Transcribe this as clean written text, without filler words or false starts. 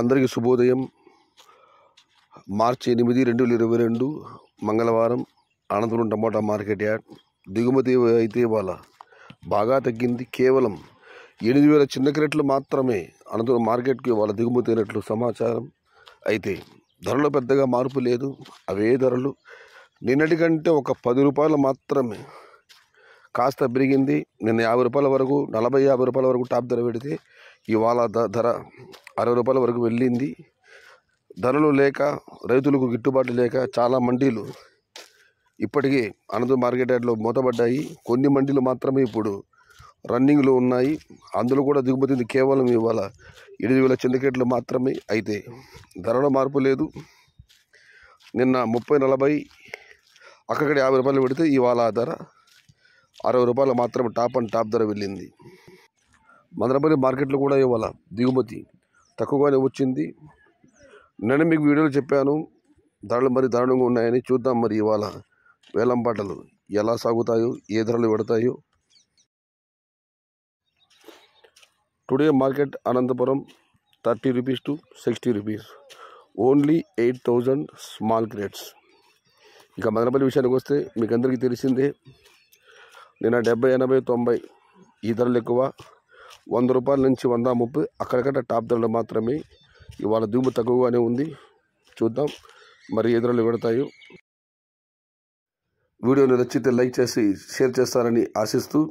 అందరికీ శుభోదయం. మార్చి 8, 2022 మంగళవారం అనంతపురం టమాటా మార్కెట్ యార్డ్ దిగుమతి అయితే ఇవాళ బాగా తగ్గింది. కేవలం 8000 చిన్న క్రేట్లు మాత్రమే అనంతపురం మార్కెట్కి ఇవాళ దిగుమతి అయినట్లు సమాచారం. అయితే ధరలో పెద్దగా మార్పు లేదు, అవే ధరలు. నిన్నటి కంటే ఒక 10 రూపాయలు మాత్రమే కాస్త పెరిగింది. నిన్న 50 రూపాయల వరకు 40-50 రూపాయల వరకు టాప్ ధర పెడితే ఇవాళ ధర 60 రూపాయల వరకు వెళ్ళింది. ధరలు లేక రైతులకు గిట్టుబాటు లేక చాలా మండీలు ఇప్పటికే అనంతపురం మార్కెట్ యార్డ్లో మూతబడ్డాయి. కొన్ని మండీలు మాత్రమే ఇప్పుడు రన్నింగ్లో ఉన్నాయి. అందులో కూడా దిగుమతి కేవలం ఇవాళ 8000 చింతకేట్లు మాత్రమే. అయితే ధరలో మార్పు లేదు. నిన్న 30-40 అక్కడికి 50 రూపాయలు పెడితే ఇవాళ ఆ ధర 60 రూపాయలు మాత్రమే టాప్ అండ్ టాప్ ధర వెళ్ళింది. మదనపల్లి మార్కెట్లో కూడా ఇవాళ దిగుమతి తక్కువగానే వచ్చింది. నేను మీకు వీడియోలో చెప్పాను ధరలు మరి దారుణంగా ఉన్నాయని. చూద్దాం మరి ఇవాళ వేలం పాటలు ఎలా సాగుతాయో, ఏ ధరలు పెడతాయో. Today market Anantapur 30 rupees to 60 rupees, only 8000 small crates. ఇక మదనపల్లి విషయానికి వస్తే మీకు అందరికీ తెలిసిందే, నేను 70, 80, 90 ఈ ధరలు ఎక్కువ. 100 రూపాయల నుంచి 130 అక్కడికట్ట టాప్ ధరలు మాత్రమే. ఇవాళ దిగుమతి తక్కువగానే ఉంది. చూద్దాం మరి ఏ ధరలు పెడతాయో. వీడియోని నచ్చితే లైక్ చేసి షేర్ చేస్తారని ఆశిస్తూ